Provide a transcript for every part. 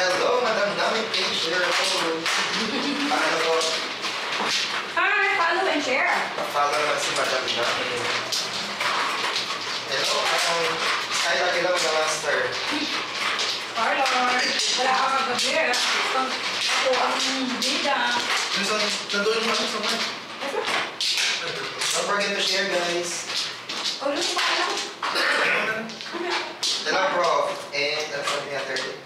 Hello, Madam Dami, please share po. Paano po? Hi, follow and share. Pa-follow naman si Madam Dami. Hello, ang saya kilaw na master. Hello, wala ka kagabi. Ako ang bida. Nandun mo siya sa man. Don't forget to share, guys. Oh, look, paano? Hello, Prof. And that's on the other day.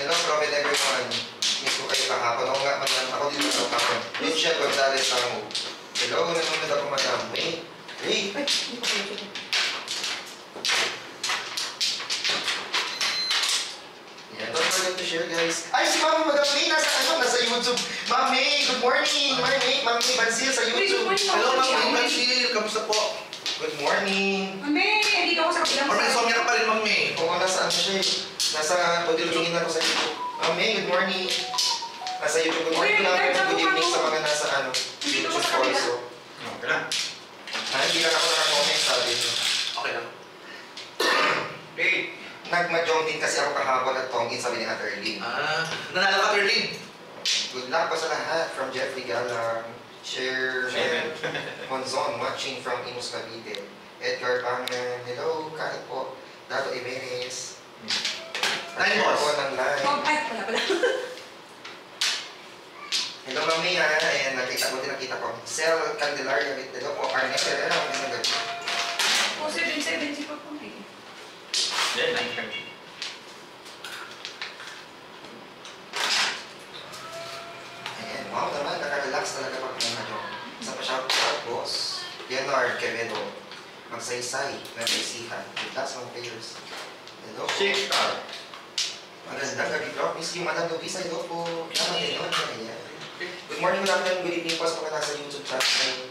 Hello, Prof. and everyone. Miss ko kayo kahapon. Ako nga, madam. Ako dito na kahapon. Miss siya, Gonzales, Tango. Hello, nanonood ako, madam. May? Hey! Ay, hindi ko kayo. Don't forget to share, guys. Ay, si Mami, madam May, nasa ano? Nasa YouTube. Mami, good morning! Mami, Bansil sa YouTube. Hello, Mami, Bansil. Kamusta po? Good morning! Mami, hindi ka ko sa kapilang. Mami, insomnia ka pa rin, Mami. Kung nga nasa ano siya eh. Nasa pagdilugin na ko sa YouTube. May good morning. Nasa YouTube, good morning. Good evening sa mga nasa ano. YouTube also. Okay lang. Hindi lang ako nakakomment sabi. Okay lang. Hey. Nagmadyong din kasi ako kahapon at tongin sabi ni Atterlin. Nanalo ka, Atterlin. Good luck po sa lahat. From Jeffrey Galang. Share. Monzon watching from Imus Cavite. Edgar Pangan. Hello, kahit po. Dato Imenes. Line boss. Wala. Hello, Mami. Ayan, nakita ko. Sel Candelaria. Hello po. Arnett. Hello. Ang gabi. O, 770 pa po. Yan, 930. Ayan. Wow naman. Nakarelax talaga pag nanalo. Sa pa-shoutout, boss. Leonard Quevedo. Magsaysay. Nagisihan. That's my players. Hello. Shake. Magandang gabi, Prof. Miss Kim, Madam Lugisa, ito po. Good morning, Madam. Good evening po sa mga nasa YouTube channel.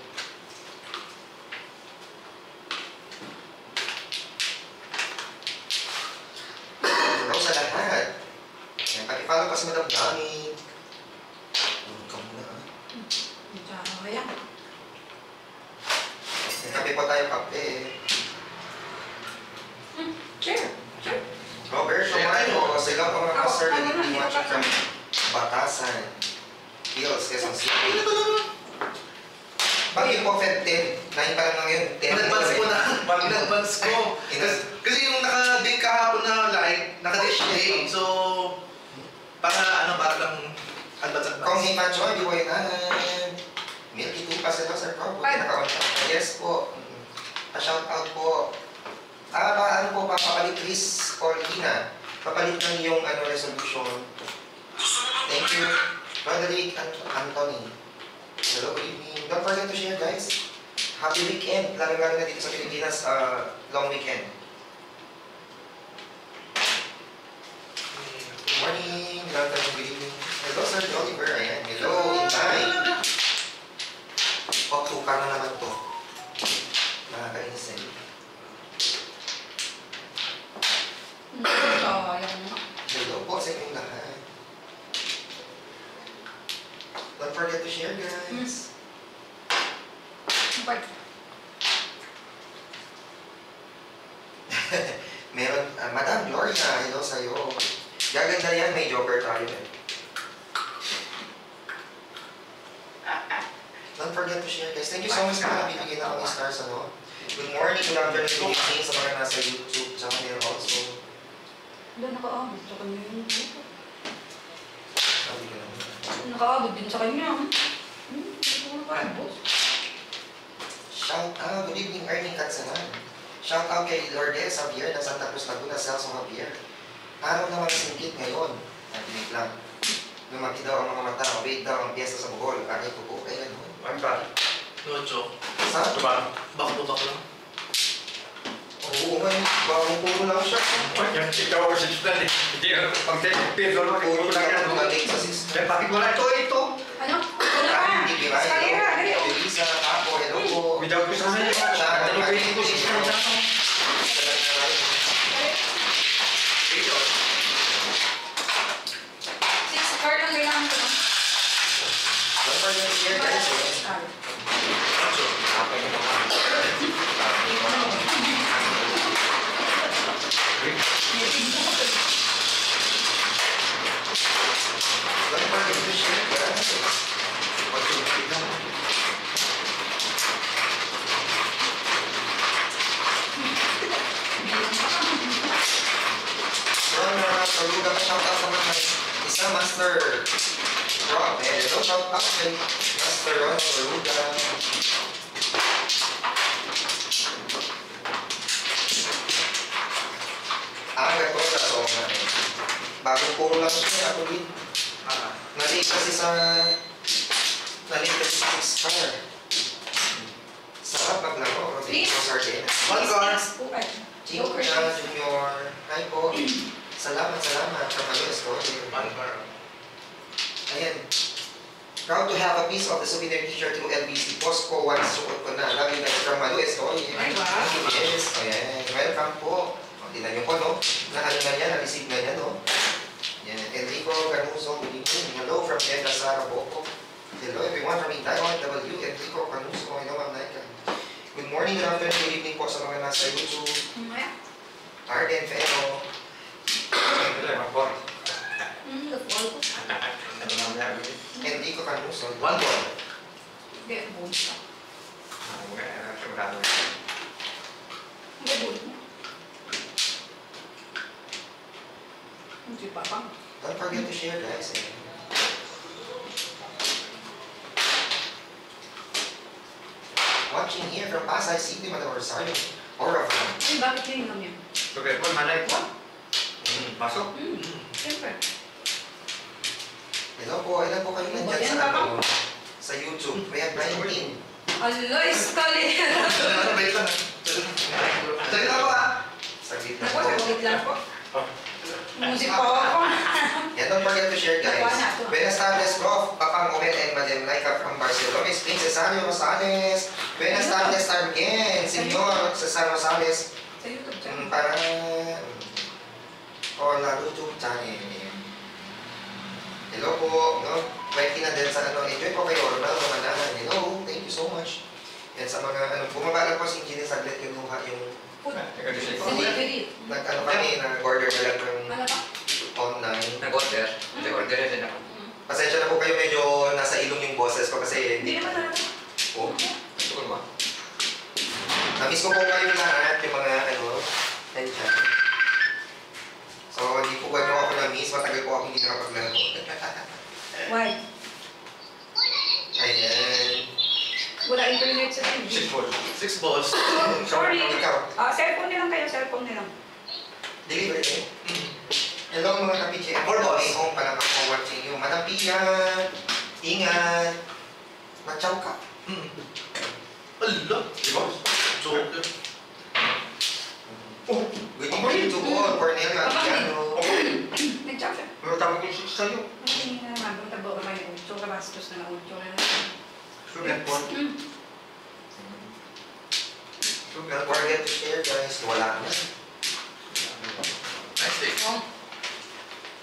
Hello sa lahat. Pag-follow pa si Madam Dami. Welcome na. Kape po tayo, kape. Sure. Roberto Mayo, sila po mga master na hindi watching from Batasan. Hills, Quezon City. Bagay po, Feb 10. 9 pa lang lang yun. Nag-advance ko na. Nag-advance ko. Kasi yung naka-day kahapon na live, naka-day. So, para lang advance. Kung si Macho, di ko yun na. Milky 2 pa sila, sir. Yes po. Pa-shout out po. Paano po papalit Chris or Lina? Papalit ng yung resolution. Thank you. Roderick Anthony. Hello, good evening. Don't forget to share, guys. Happy weekend. Lalo-lalo na dito sa Pilipinas. Long weekend. Good morning. Good evening. Hello, Sir Oliver. Ayan. Hello. Hi. Pagtuka na naman to. Nakakainis eh. Hello po sa inyong lahat. Don't forget to share, guys. Bye. Meron, Madam Gloria, hello sa'yo. Gaganda yan, may joker tayo eh. Don't forget to share, guys. Thank you so much na bibigyan ako ng stars, ano? Good morning, good afternoon, good evening sa mga nasa YouTube channel also. Nakaabot sa kanya yun. Nakaabot din sa kanya. Shout out. Good evening, Ernie Katsanan. Shout out kay Lourdes Javier ng Santa Cruz, Laguna, Celso Javier. Araw naman singkit ngayon. Naginig lang. Lumaki daw ang mga mata. Mabait daw ang piyesta sa Bohol. Bakit po po? Kaya nun. Ano ba? Nocho. Saan? Bakot lang. Oo nga, bagong puro lang siya. Ikaw ako siya dito na eh. Hindi ka pag-detective, puro lang yan. Bakit wala ito? Ano? Wala ka! Eskalera, dali o. Elisa, ako, hello po. Without ko sa kanya. Tanong ko siya. Cardon, kailangan ko. Dapat yung share ka rin siya. na Master Rob. Eh, no shout out din Master Rob Maruga. Ah, record na ako nga. Bagong puro lang siya ako din. Nalik kasi sa... Nalik kasi sa star. Sarap pag lako. Please. What's on? Junior. Junior. Hi po. Salamat, salamat. Kapag-us ko. Ayan. Proud to have a piece of the souvenir t-shirt to LBC Posco. One suot ko na. Lagi na from Malues. Ay, wow. Yes. Ayan. Welcome po. Tignan nyo po, no? Nakano na yan. Na-receive na yan, no? Ayan. Enrico Canuso. Good evening. Hello from Edna Sara Boco. Hello everyone from Taiwan. W. Enrico Canuso. Hello, Ma'am Naika. Good morning, good afternoon, good evening po sa mga nasa YouTube. Arden Fero. Enrico Canuso. One ball. Don't forget to share, guys. Watching here from Pasay City, Madam Rosario. Or of them. Ay, bakit yun yun yun? Pagkakit po, malay po. Pasok. Siyempre. Ilan po kayo nandyan sa YouTube. We have 19. Aloy, stalin! Wait lang. Saglit lang po, ha? Saglit lang po. Saglit lang po. Music po ako. Yeah, don't forget to share, guys. Buenas tardes, Prof. Papang Omen and Madam Laika from Barcelona, Spain. Cesareo Rosales. Buenas tardes, Targen. Senyor Cesareo Rosales. Sa YouTube channel. Para... O, na YouTube channel. Hello po. May kinadel sa ano. Enjoy po kayo. Ronald Romanahan. Hello. Thank you so much. Yan sa mga... Bumaba lang po si Gini. Saglit yung luha yung... Nag-ano kami, nag-order na lang ng online. Nag-order? Nag-order na din ako. Pasensya na po kayo, medyo nasa ilong yung boses ko kasi... Hindi naman natin. Oo. Gusto ko naman. Namiss ko po kayo lahat, yung mga ano, nandiyan. So, hindi po ba nyo ako namiss? Matagal po ako hindi nakapaglalaro. Why? Ayan. Wala internet sa TV. 6 balls. 6 balls. Sorry. Cellphone nilang kayo. Cellphone nilang. Delivery kayo. Hello mga kapitse. 4 balls. Home pa naman po watching you. Matapiyan. Ingat. Matchaw ka. Ala. Diba? So. Good morning to all. Cornel Matiano. Nagchaw siya. Mayroon tapos yung 6 sa'yo. Hindi na naman. Kung tabo ka may 8. Kabastos na lang 8 na lang. Sugar corn. Sugar corn. Forget to share, guys. Wala na. Nice day.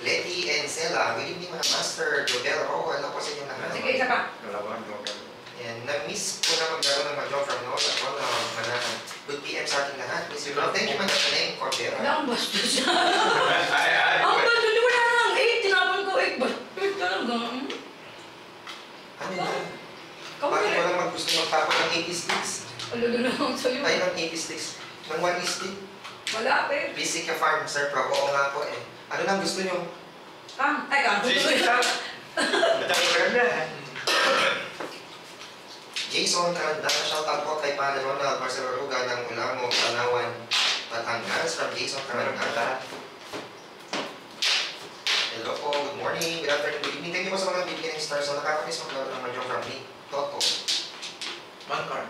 Lady and Sela. Good evening, mga master. Jodel. Oh, alam ko sa inyo na. Sige, isa pa. Yan. Na-miss ko na magkaroon ng mag-job from North. Ako na manahan. Good PM sa ating lahat. Miss you, bro. Thank you, man. Thank you, Cordero. Wala ang basto siya. Ang basto niyo na lang. Eh, tinapon ko. Eh, basto talaga. Ano na? Bakit walang mag-gusto magpapag ng 80 sticks? Alululong sa'yo. Tayo ng 80 sticks. Ng 1 stick? Wala, pe. Busy ka farm, sir. Pero oo nga po eh. Ano lang gusto nyo? Ay, ang gusto nyo. Matangin ka na. Jason Aranda, shoutout po kay Padre Ronald Marcelo Ruga ng Ulamo, Palawan, Batangas. From Jason Aranda. Hello po, good morning. Good afternoon, good evening. Thank you po sa mga bibigyan ng stars. So, nakakapis maglaro ng Majong Family. Toto. One card.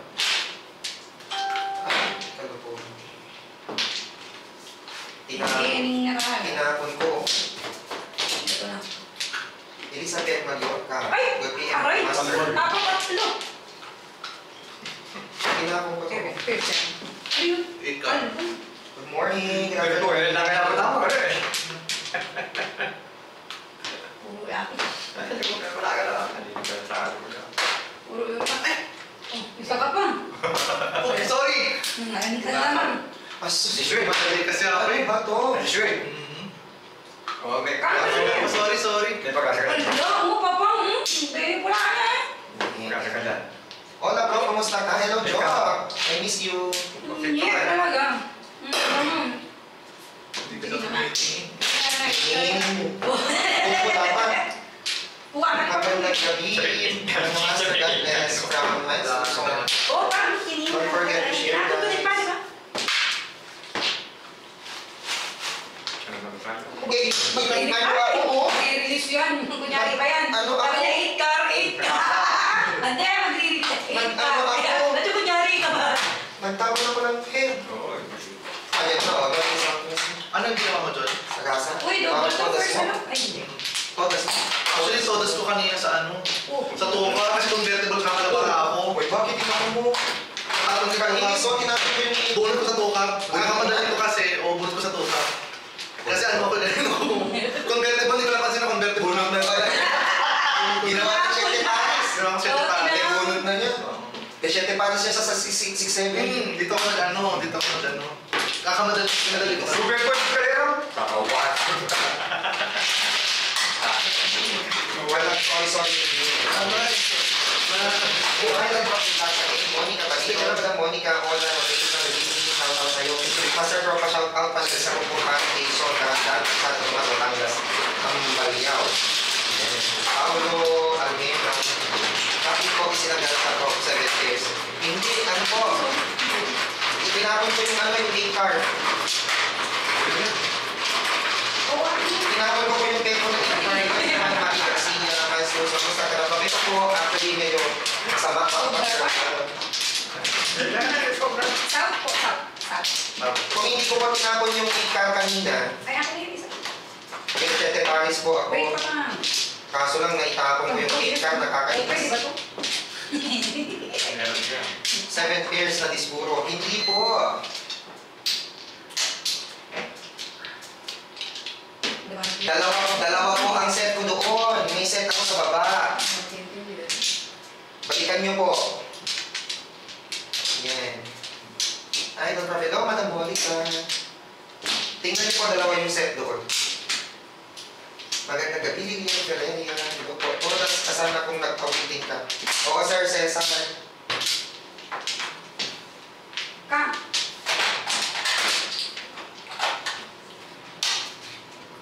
Ay, kalo po. Tinahapon ko. Ito na. Elizabeth Mallorca. Ay! Aray! Napapatlo! Tinahapon ko to. Ayun. Ikaw. Good morning. Good morning. Nakakapatapon ko eh. Uya. Wala ka na. Isa ka pa. Okay, sorry. Ngayon ka naman. Si Shwe, matalik kasi ako eh. Ba ito? Si Shwe. Okay. Sorry, sorry. Pagkasa ka dyan. Ano mo, papang? Hindi, wala ka na. Pagkasa ka dyan. Hola bro, kamusta ka? Hello, Jo. I miss you. Yeah, talaga. Hindi ka naman. Pupunta pa. like the bean, the monster that has brown lines, and so on. Don't forget to share that. Okay, magagawa. I-release yun. Kunyari ba yan? Sabi niya, 8 car. Hindi, mag-release. Ba't yung kunyari ka ba? Magtawa naman ang head. Ayan na, agad yung samples. Anong ginawa mo doon? Sagasa? Uy, doon ko first ano? Ay, hindi. Sodas. Actually, sodas ko kanina sa ano? Sa tuwa ka. Kasi convertible ka pala para ako. Uy, bakit ginawa mo? Parang kanilisot, kinapit ko yung bunod ko sa tuwa ka. Nakamadali ko kasi, o bunod ko sa tuwa ka. Kasi ano ko na rin ako. Convertible, hindi ko lang kasi na convertible. Bunod na pala. Ginawa ka check the paris. Ginawa ka check the paris. Kaya bunod na niya. Kaya check the paris niya sa 667. Dito ko nag-ano, dito ko nag-ano. Nakamadali ko na. Super quick ka rin ako. Kakawat. Walang sorry. Alright. Buhay lang pa kita sa Monica. Pag-ibig ka lang Monica, all na nabigit na nabigit na shoutout sa'yo. Master Pro pa shoutout pa sa upuhan kay Sona at sa Tomas Otangas ang Baliaw. Paolo Almeida. Kapit po sinagalan sa Pro 7 days. Hindi, ano po? Tinapon ko yung ano, yung day-card. Tinapon ko yung paper na day-card. Kasi naman makikasi niya na kasi yung sakus na karapap. Ito po, actually, medyo sama pa ako. South po, south. Kung hindi ko pa tinapon yung day-card kanina, ay, ako yung isa. May tete-paris po ako. Kaso lang, naitapon ko yung day-card, nakakainis. 7 years na disburo. Hindi po. Dalawa po ang set ko doon. May set ako sa baba. Balikan niyo po. Yan. Ay, don't profit. Oh, madam, balikan. Tingnan niyo po dalawa yung set doon. Maganda ka. Piling niyo. Kaya niya. Puro kasana kung nagpawiting ka. Oo, sir. Sir. Kang.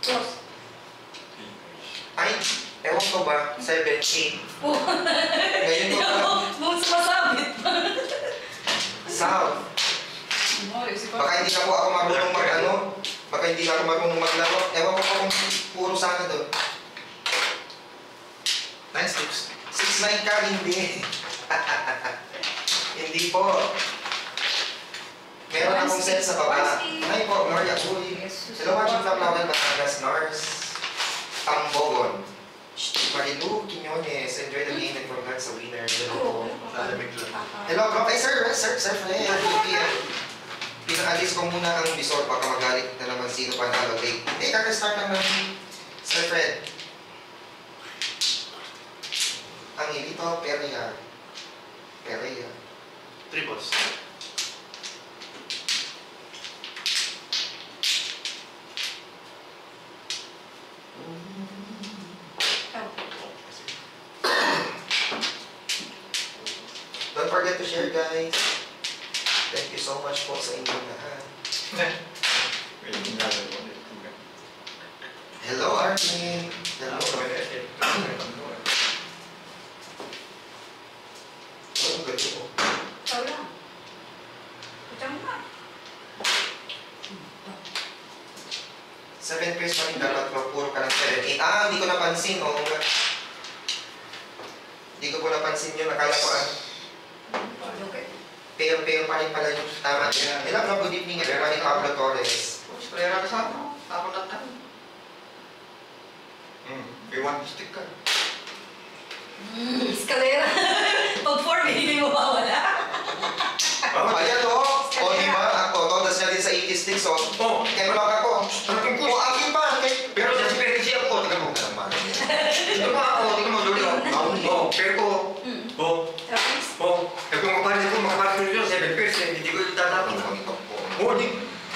Dos. Ay, ewan ko ba? 7, 8. Ngayon ko ba? Bukos masabit. South. Baka hindi na po ako marunong mag-ano. Baka hindi na ako marunong maglaro. Ewan ko po kung puro sana doon. 9, 6. 6, 9 ka, hindi. Hindi po. Meron akong set sa baba. Ay po, Maria Puli. Hello, watching from Lawan, Batangas, Nars, Tambogon. Marilu, Quiñones, enjoy the game and congrats sa winner. Hello, okay, sir, friend. Pinakalis ko muna ang visor, baka magalit na naman sino panalo. Hey, kakastart lang namin, sir Fred. Ang ilito, Perea. Tribos. Don't forget to share, guys. Thank you so much po sa inyong lahat. Hello, Armin. Hello. Ano ba ito? Wala. Kutang mo ba? 7 pesos pa rin dapat magpuro ka ng 7-8. Ah, hindi ko napansin. Hindi ko po napansin yun. Nakala ko ah. Pero pa rin pala yung tama. Ilang na good evening. Pero ni Pablo Torres. Pero na sa ako. Ako lang tayo. May one stick ka. Escalera. Pag 4, hindi mo mawala. Ayan o. O diba? Ako. Todas na rin sa 80 sticks o. Kaya block ako. O aking pa. Pero sa experience ako. Tingnan mo. Ito pa ako. Tingnan mo. O. Pero ko. O. O. Kaya kung mapalit ko, makapalit ko nyo. 7%. Hindi ko yung tatapin. O. Di.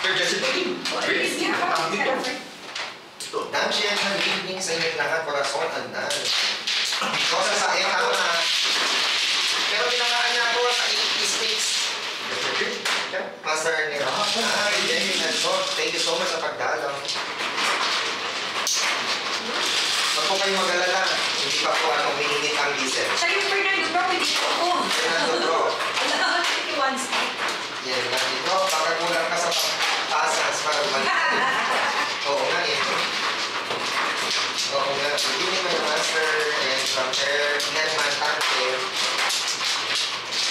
Pero just ito. Pwede. Ang dito. Dami siya ng evening sa inyong lahat. Corazon and dance. Kosa sa akin ako na. Pero pinakaan niya ako sa 80 sticks. Master Nero. Hi, David and Bob. Thank you so much sa pagdalaw. Huwag po kayong mag-alala. Hindi pa po ano, mainit ang diesel. Siya yung Fernando Bro, hindi po po. Fernando Bro. Alam, 51 stick. Yan lang ito. Baka kulang ka sa pasas para balik. Oo nga eh. Oo nga. Hindi naman yung master and from there, net man active.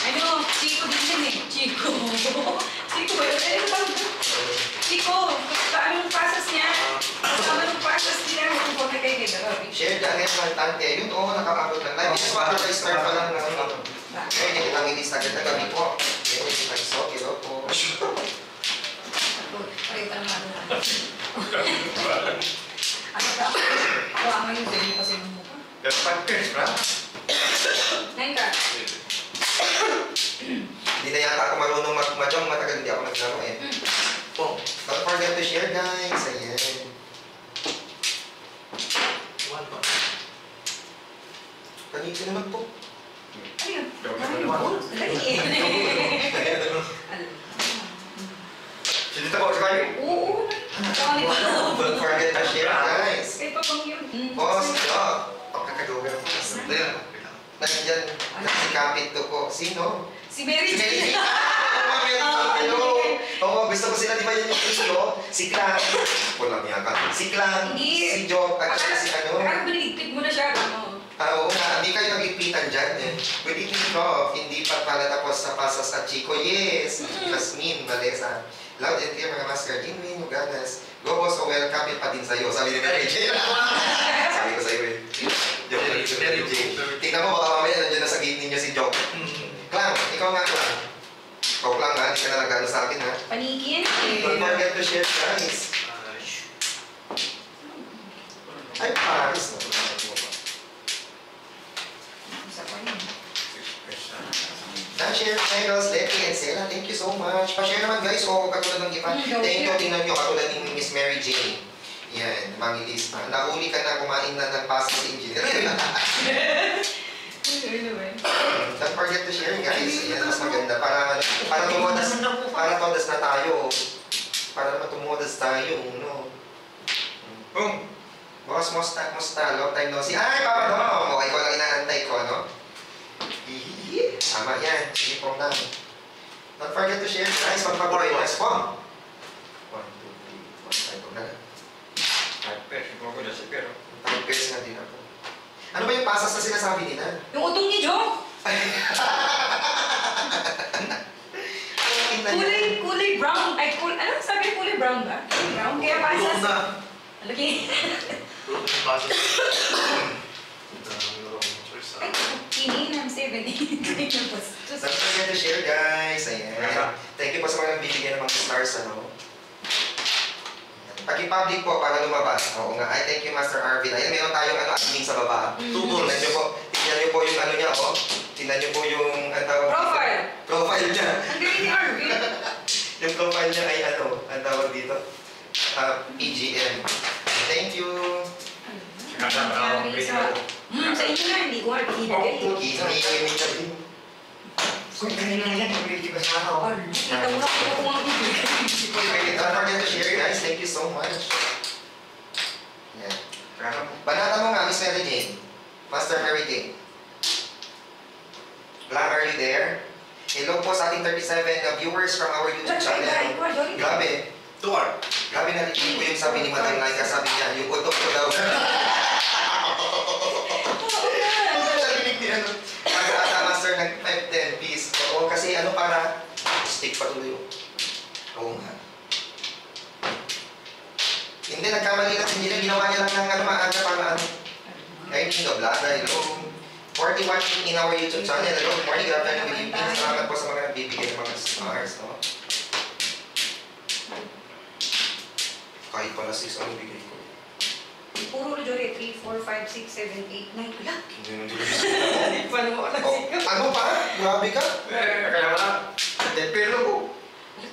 Ano, Chico din din eh. Chico. Chico ba yun? Ano ba? Chico, paano yung pasas niya? Paano yung pasas niya? Share dahil ang tante, yun oo, nakapagod lang tayo. Yes, para tayo start pa lang ng ano. Ngayon, nakitang inis agad na gabi po. Ngayon, nakisok, ilo po. Parita naman na. Ano ka? Ako ang ngayon, dali pa sa'yo mo pa. That's 5 years, bro. 9 ka? Hindi na yata ako marunong magmadyong matagal. Hindi ako naglaro eh. Don't forget to share, guys. Ayan. Kanito naman po. Ayun. Sinita ko sa kayo? Oo. Don't forget to share, guys. Kaya pa pang yun. Boss, dog. Pagkakagawa ko. Nandiyan. Si Kapito ko. Sino? Si Mary. Si Mary. Oo, gusto ko sila, di ba yun yung ilo? Si Clan. Walang niya ka. Si Clan, si Joke, at si ano. Parang binigpit mo na siya, ano? Oo nga, hindi kayo nagigpitan dyan. Pwede kito, hindi pa pala tapos sa pasas at Chico. Yes, Jasmine, Valesa. Loud and clear, mga master. Jinwin, Uganas. Go boss, o welcome it pa din sa'yo. Sabi ni Mary J. Sabi ko sa'yo eh. Joke na rin si Mary J. Tingnan mo, baka mamaya nandiyan na sa gate ninyo si Joke. Clan, ikaw nga, Clan. Kok lang ha, hindi ka na nagano sa akin ha. Panigin eh. Don't forget to share, guys. Ay, Paris. Na-share, Michaels, Leti, and Sela. Thank you so much. Pa-share naman guys, o katulad ng iba. Thank you, tingnan nyo katulad ni Miss Mary Jane. Yan, mangilis pa. Nahuli ka na, kumain na ng pasas engineer. Don't forget to share, guys. Ayan, mas maganda. Para tumodas na tayo. Para matumudas tayo. Boom! Boss, musta. Long time no see. Ay, Papa Dom! Okay, ko lang inaantay ko, no? Hihihi. Tama yan. Sinipong lang. Don't forget to share, guys. Magpaboy. Let's go! 1, 2, 3, 4, 5. Huwag na lang. 5 pairs. Huwag ko na si Pero. 5 pairs na din ako. Ano ba yung pasas na sinasabi nila? Yung utong ni Joe! Kulay brown. Ay, ano sabi kulay brown ba? Kulay brown? Kaya pasas. Kulong na. Alagay. Kulong na pasas. Ay, kinin. I'm 70. Don't forget to share, guys. Ayan. Thank you po sa mga bibigyan ng mga stars, ano? Pag-i-public po para lumabas. Oo nga. Ay, thank you, Master Arvin. Ayan, meron tayong ano, admin sa baba. Tubos. Tingnan niyo po yung ano niya, oh. Tingnan niyo po yung... Profile. Profile niya. Ang galing ni Arvin. Yung profile niya ay ano, ang tawag dito. PGM. Thank you. Sa inyo na, hindi ko arvin. Cookies. May iimin na din. Kung kanina yan, hindi ko sa ako. Natawa ko po mga video. Don't forget to share, guys. Thank you so much. Yan. Banata mo nga, Miss Mary Jane. Master Mary Jane. Black, are you there? Hello po sa ating 37 viewers from our YouTube channel. Grabe. Tuwar. Grabe na rin po yung sabi ni Madam Laika. Sabi niya, yung utok ko daw. Nag 5-10 piece. Oo, kasi ano para stick pa tuloy. Oo nga. Hindi, nagkamali natin. Hindi na ginawa niya lang ng maaga para ano. Ngayon, hindi na blada. Hello. 40 watching in our YouTube channel. Hello. Morning, good afternoon, good evening. Salamat po sa mga nagbibigay ng mga stars. Kahit pala 6 ang bigay ko. Puro Jore, 3, 4, 5, 6, 7, 8, 9, wala. Hindi pa naman ako nagsikap. Ano pa? Grabe ka? Kaya wala. Pero ko.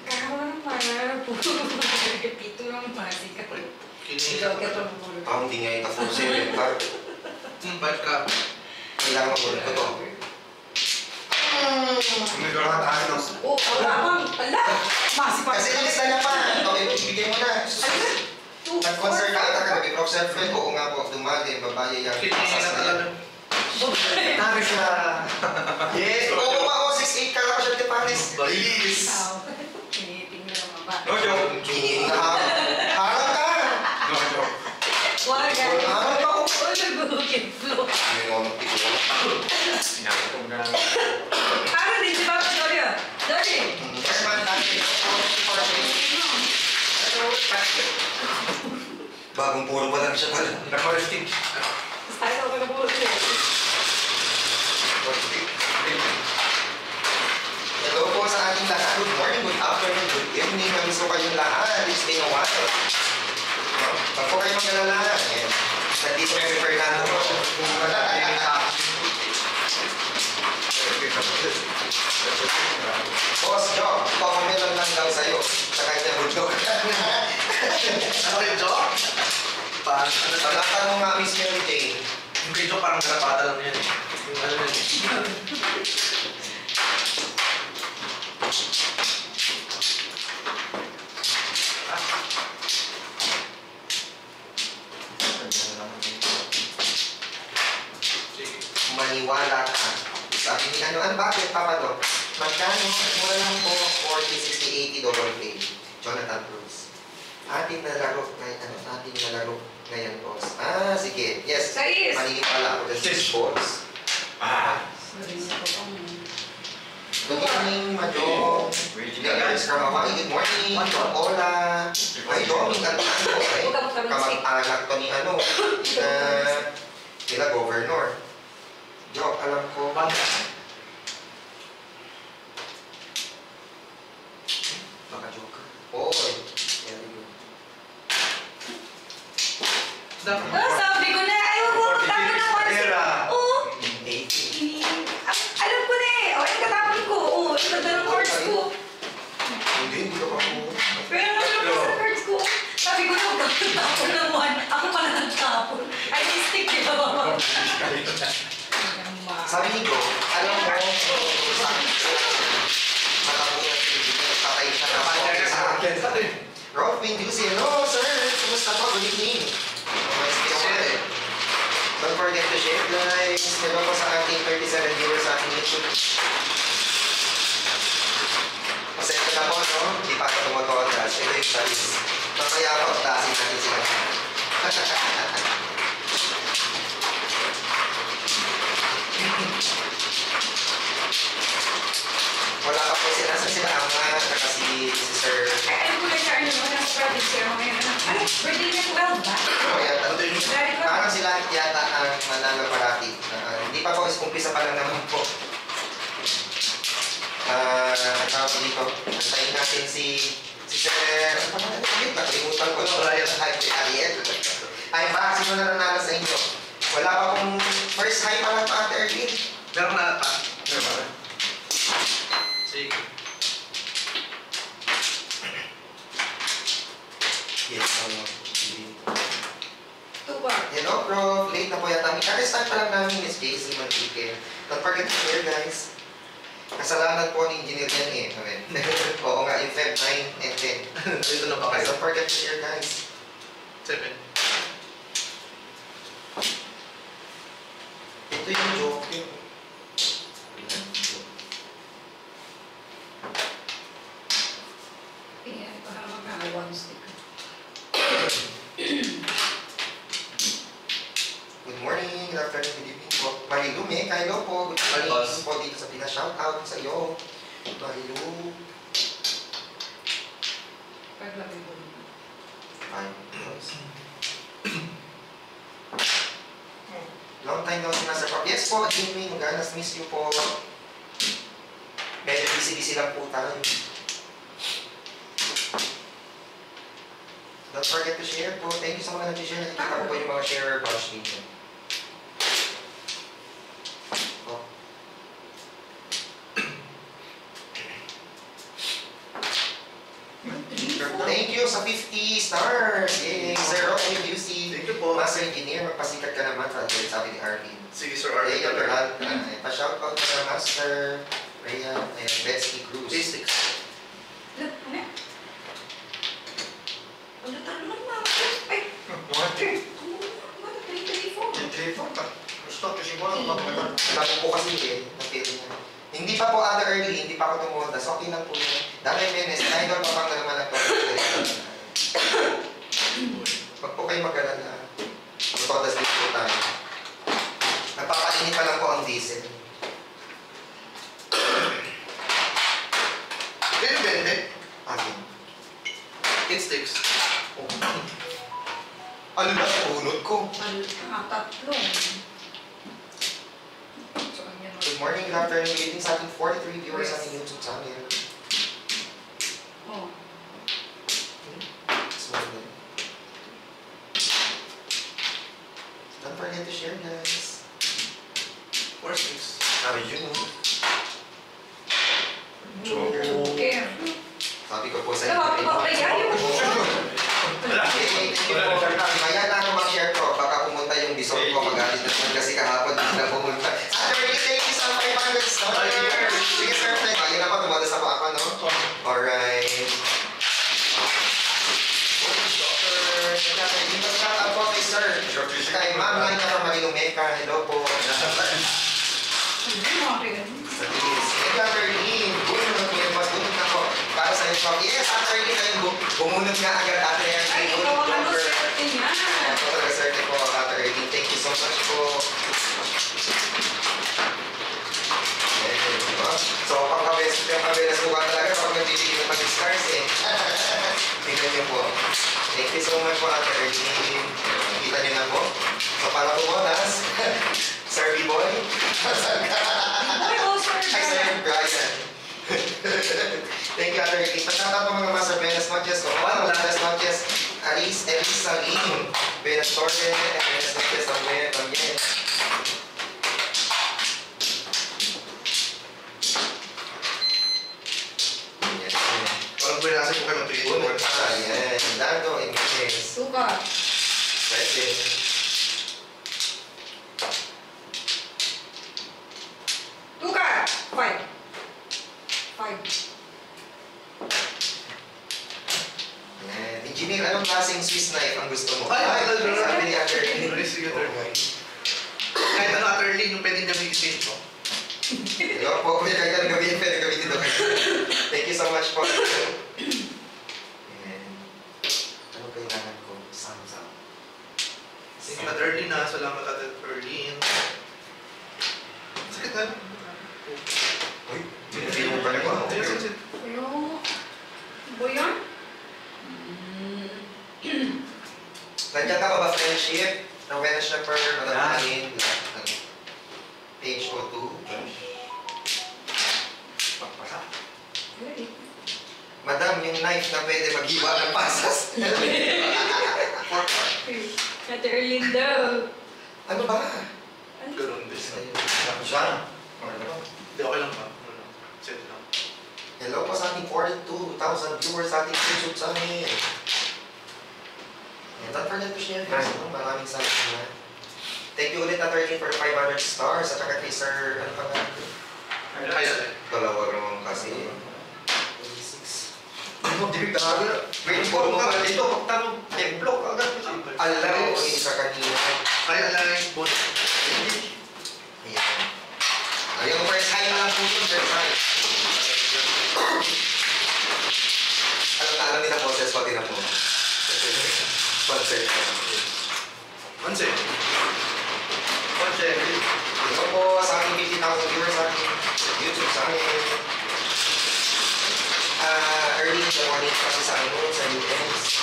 Kaya naman. Puro pito lang masikap. Ikaw ka ito puro. Ako hindi nga ito full seven card. Ba't ka? Kailangan magulit ko ito. Oo, wala. Masipag. Kasi nalista na pa. Okay, bigay mo na. Ano? Ano? concern ka ata ka nag-prof self-help ko nga po dumali babae yan. Tabi siya. Yes, oo ba ko 68 ka lang siya dito Paris. Yes. Tingin na naman ba? No joke. Harap ka. No joke. Wala ka. Ano ba ko gugugin flow? Ano ko piko. Sinabi ko na. Para din ba Victoria? Dali. Bagong puro ba lang siya pala? Naka-resting. Ay, ako na puro siya. Hello po sa ating lahat. Good morning, good afternoon, good evening. Namiss ko kayong lahat. It's been a while. Pag po kayong nalalahan, nandito may refer na ako. Wala, ay ang boss, Jock, pang-meron lang daw sa'yo. Saka yung budok. Ano rin, Jock? Pagkatan mo nga, Miss Mary Jane. Yung kay Jock parang narapata lang yan. Ano yun? Maniwala ka. Sabi ni Kanuan, bakit, Papa Doc? Magkano, mura lang po, 40, 60, 80 double play. Jonathan Cruz. Ating nalaro ngayon, ano? Ating nalaro ngayon, boss. Ah, sige. Yes. Manigit pala ako dyan sa sports. Ah. Good morning, Madong. Good morning. Hola. Madong, tantaan ko eh. Kamag-alak ko ni ano. Kila governor. Yo, alam ko. Banda. Oh, sabi ko na, ayaw ko, tapos na ko na. Oo. Alam ko na eh. O, yung katapin ko. Oo, yung magdalong words ko. Hindi, hindi ka pa ko. Pero yung sa words ko, sabi ko na, tapon na mo. Ako pala nagtapon. Ay, mistake, di ba ba? Sabi ko, alam ko, matapunan siya, patay siya na po. Rolf Mendusi, hello sir, kumusta po? Good evening. Don't forget to share, guys. Diba po sa ating 37 viewers sa ating YouTube. Masaya na po, no? Hindi pa ka tumutuon, guys. Ito yung salis. Masaya ako, tasin natin sila. Wala ka po sila. Nasa sila ang mga naka si Sir. Ay, alam ko na siya. Ano mo? Nasa province siya. Ano? Birthday niya 12 ba? Parang sila yata ang mananaparati. Hindi pa po, umpisa pa lang naman po. Tawag dito, antayin natin si Sir... Nakalimutan ko yung Ryan Ariel. Ay, baka sino na nanalo sa inyo? Wala pa pong first high pa lang pa, Ate Erwin. Meron na pa. Meron pa. Sige. Yes, ano? Hello, Prof. Late na po yata. Kaka-start pa lang namin, Miss Casey Manrique. Don't forget to share, guys. Kasalanan po ni engineer yan eh. Oo nga, in Feb 9 and 10. Dito na ba kayo? Don't forget to share, guys. 7. Ito yung joke yun. Yeah, parang mag-awan stick. Marilum eh, kayo po. Good morning po dito sa Pinas. Shoutout sa iyo. Marilum. Paglapin po dito. Long time no see na sa Prof. Yes po, Jimmy. Maganas miss you po. Medyo busy-busy lang po tayo. Don't forget to share po. Thank you sa mga nag-share. Nakita ko po yung mga sharer bunch ninyo. Sa 50 stars! Yay! Sir Rolf Mendusi. Thank you po. Master Engineer, magpasikat ka naman sa atin, sabi ni Arvin. Sige, Sir Arvin. Hey, Dr. Hal. Pa-shoutout ka na, Master Rhea and Betsy Cruz. Basics. Look, ano? Ano tayo naman, Mama? Ay! bago po kasi din, na-fail niya. Hindi pa po under early, hindi pa ako tumumunta. So, okay lang po yun. Dami menes, na-idol pa pang naman ang pag-alala. Huwag po kayo mag-alala. Mag-todas din po tayo. Napakainit pa lang po ang diesel. Depende. Akin. It sticks. Okay. Ano na sa hulot ko? Tatlo. Good morning, good afternoon. Good evening sa ating 43 viewers sa ating YouTube channel. Oh. Don't forget to share, guys. Where's this? How do you know? Okay. Sabi ko po sa inyo. Kaya na ako mag-share ko, baka pumunta yung bisok ko, magalit na siya kasi kahapon hindi na pumunta. Sir, thank you sa 500 stars! Sige sir, ayun na pa, tumadas ako ako, no? Alright. Hindi pa shout out po kay sir. Kay ma'am, lang ka from Marinumeka. Hello po. Sa tinis. Good afternoon. Bumunod ko yung mas bumunod ako. Para sa inyo, yes, afternoon tayo bumunod nga agad ate. Ay, ikaw ang ano, certain na. Ito talaga certain po, afternoon. Thank you so much po. So, pang-kabelas po ba talaga pag nagtitigil na pag-stars eh. Tignan niyo po. Thank you so much po, afternoon. Kita niyo na po. So, para po bonus. Sir B-Boy? B-Boy, Sir Brian. Thank you, Other King. Pagkata po mga Master Venas Noches. O, ano, Venas Noches. Alice, Elise, Salim. Venas Torre, Venas Noches, Amber, Amber. Walang buwinasin po kayo mag-treat. Unang pa, yan. Dando, English. Suka. Pwede. Five. Engineer, anong klaseng Swiss knife ang gusto mo? Ay, sabi ni Other Lee. Kahit ano, Other Lee, yung pwedeng gamitin ko. Hello po, kahit ano gamitin, pwedeng gamitin ko. Thank you so much po. Ano kailangan ko? Samsung. Other Lee na, salamat Other Lee. Sakit na. Uy. Sino pa rin ako? Hello? Boyan? Nandiyan ka pa ba friendship? Ng Wednesday, Madalangin, page 02. Pagpasa. Madam, yung knife na pwede mag-iwa ng pasas. Kata Erlin daw. Ano ba? Ganun din sa'yo. Saan? Hindi, okay lang ba? Hello po sa ating 42,000 viewers sa ating YouTube channel. And don't forget to share guys. Maraming salamat na. Thank you ulit na 13 for 500 stars. At saka kay Sir, ano pa nga? Dalawa naman kasi. 26. Ano ba? Wait for mo ka dito. Pagtanong, templok agad. Alaro ko isa kanina. Kaya alaro yung bot. Ayan. Ayun, first high na lang po yung first high. Alam din ang process, pati na po. One set. Ito po sa aking 50,000 viewers sa aking YouTube, sa aking early in the morning kasi sa aking noon, sa weekends.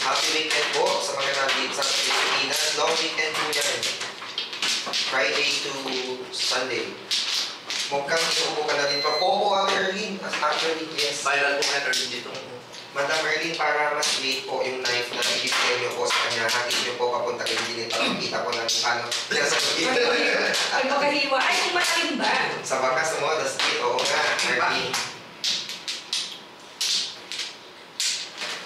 Happy weekend po sa mga nandito sa Pilipinas. Long weekend po yan. Friday to Sunday. Mukhang iupo ka na din pa. Opo, Ate Erlin. Actually, yes. Viral po kay Erlin dito. Madam Erlin, para mas late po yung knife na i-display nyo po sa kanya. Hatiin nyo po papunta kay Dilip para makita po namin paano. Ay, makahiwa. Ay, kung mataling ba? Sa bakas mo, that's it. Oo nga, Erlin.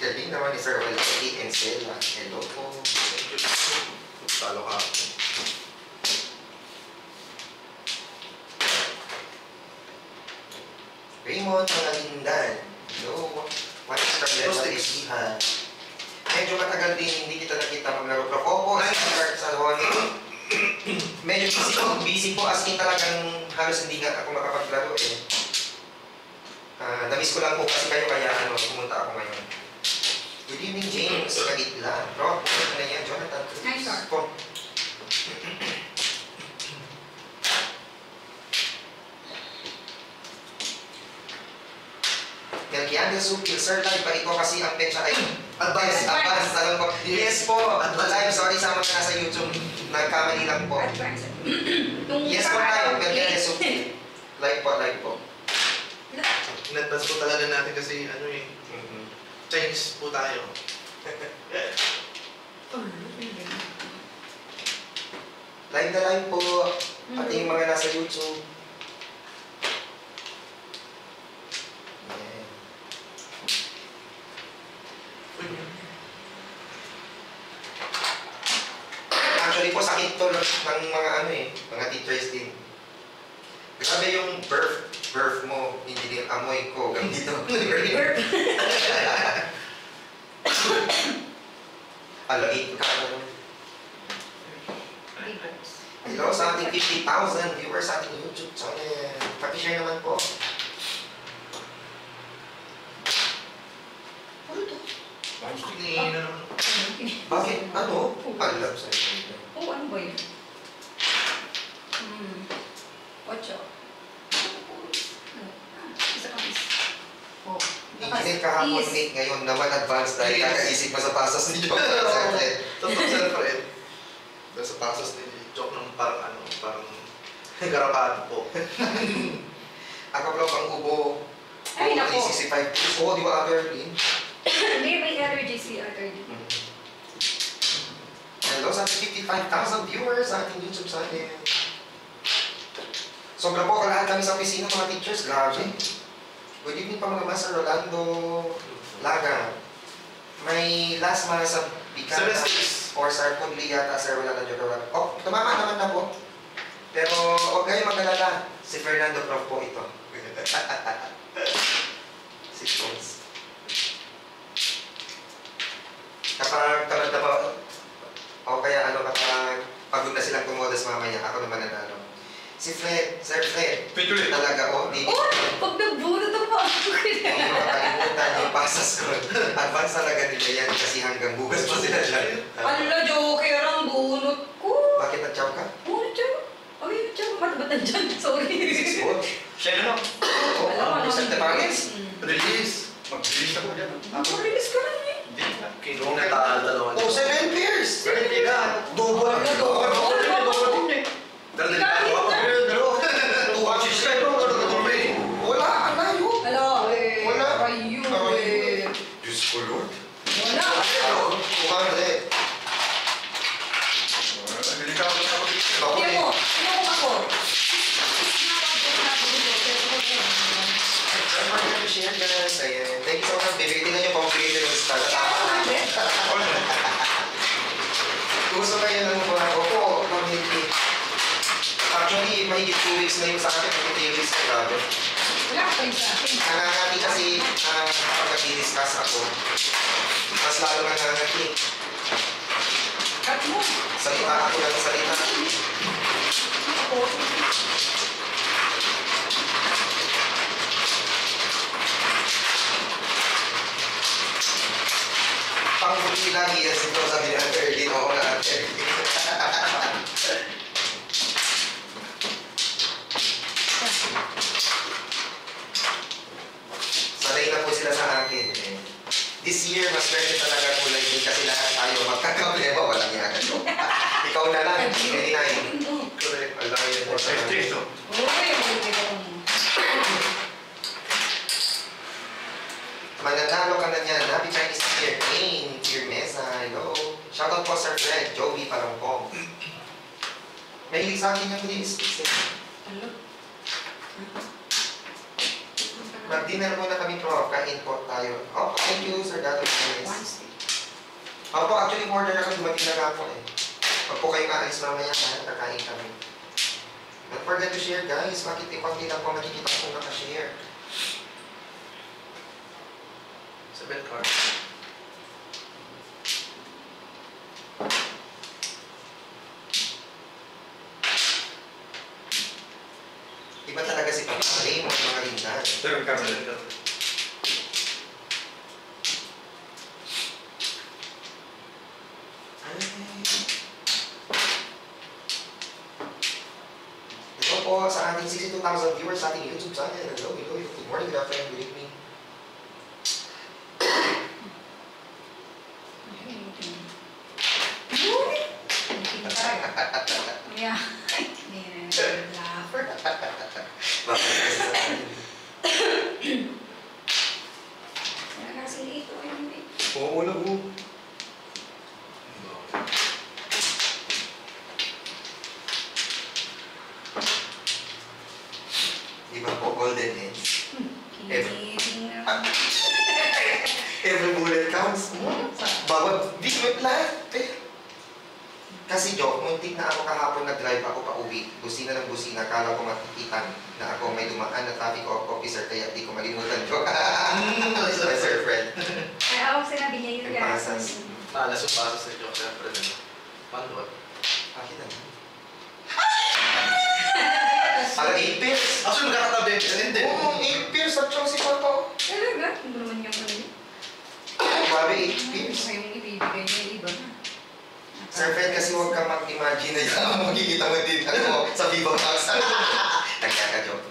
Galing naman ni Sir Waldi and Sela. Hello po. Talo ka. Raymond Malalindan. Hello. What is the letter is Iha? Medyo matagal din hindi kita nakita maglaro ka po. Ay, sa Juan. Medyo busy po as in talagang halos hindi nga ako makapaglaro eh. Namiss ko lang po kasi kayo kaya ano, pumunta ako ngayon. Good evening James, Kagitla. Rob, ano na yan? Jonathan. Hi sir. Melquiades Supil, sir, live pa ko kasi ang pecha ay advance, advance, alam ko. Yes po, live, sorry, sama ka na sa YouTube. Nagkamali lang po. Yes po, live, Melquiades Supil. Live po, live po. Inadvance po talaga natin kasi ano eh, Chinese po tayo. Live na live po, pati yung mga nasa YouTube. Actually po, sakit to ng mga ano eh, mga teachers din. Grabe yung birth mo, hindi din amoy ko, ganito. Birth? Alagit ka ano. Hello sa ating 50,000 viewers sa ating YouTube channel. Pakishare naman po. Bakit? Ano? Pag-love sa'yo. Oo, ano ba yun? Ocho. Isa kamis. Ikinit kahapon late ngayon naman advance dahil kakaisip pa sa pasos ni Joke. Totoo sila pa rin. Sa pasos ni Joke ng parang ano, parang garapaan po. Ako pala pang ubo. Ay, naku. 65. Oo, di ba other din? Hindi, may energy si other din. Hello sa 55,000 viewers sa ating YouTube channel. Sobra po, kalahat kami sa opisina mga teachers, grabe. Good evening pa mga Master Rolando Laga. May last mga sa Bicana or Sarpudli yata, Sir Rolando Jorolan. Oh, tumama naman na po. Pero huwag kayo magalala, si Fernando Prof po ito. Si Jones. Kapag tamad na po, o kaya ano, kapag pagod na silang kumodas mamaya, ako naman nanalo. Si Fred, Sir Fred, talaga o, di. Oh, pag nagbunod ang paano ko na. Oo, nakalimutan yung pasas ko. Advance talaga nila yan kasi hanggang bukas pa sila dyan. Ala, joker ang bunot ko. Bakit nag-chow ka? Bunot siya. Ay, nag-chow. Matabatan dyan. Sorry. Six po. Siya na. Oo, isang tapangis. Release. Mag-release ako dyan. Mag-release ka lang eh. Hindi na. Kailangan natalawa dyan. Oh, 7 years. Ganyan nila. Double na. Double na. Double na. Gusto kayo lang po ako po, mag-hit-hit. Actually, mahigit 2 weeks na yung sa akin, mag-hit-hit ko grabe. Wala ko yung sa akin. Nangangati kasi kapag nag-discuss ako, mas lalo nangangati. Cut mo. Salita ako lang salita. Ako. Pang-huli lagi yan si Pro sabi na Erlin. Oo na, Erlin. Sanay na po sila sa akin eh. This year, mas perfect talaga kulay din kasi lahat tayo magkakablema. Walang iagad ko. Ikaw na lang, 29. Correct. Alam mo yun po sa akin. Mananalo ka na niyan. Happy Chinese Year. Hey, Dear Mesa. Hello. Shoutout po Sir Fred. Joey Palangkong. Mahilig sa akin yung Greenpeace eh. Hello. Mag-dinner muna kami Prof. Kain po tayo. Oh, thank you Sir Dato. Opo, actually order na kami. Dumating na nga po eh. Huwag po kayong aalis mamaya kahit nakain kami. Don't forget to share guys. Makikita ko lang po nakashare. It's a bad card. Iba talaga si Pagkali, mga rinda. Ito yung camera nito. Ay. Ito po sa ating 62,000 viewers sa ating YouTube channel. Hello, hello. Good morning, good afternoon, good evening. Yeah. Kasi joke, muntik na ako kahapon nag-drive ako pa uwi. Busina ng busina, kala ko matikitan na ako may dumaan na traffic officer kaya di ko malimutan ko. My sir friend. Kaya ako sinabi niya yun yan. Pasas. Nalasong-pasas na joke siyempre na. Paano ba? Akin na. Ang 8 years. Actually, magkakatabi ang isa ninde. Oo, 8 years at siyong si Pato. Talaga? Hindi naman niyang namin. Babi, 8 years. Kaya may ibibigay niya iba na. Sir Fred, kasi huwag kang mag-imagine na yan. Magkikita mo din, ano, sa Viva Max. Nagkaka-joke.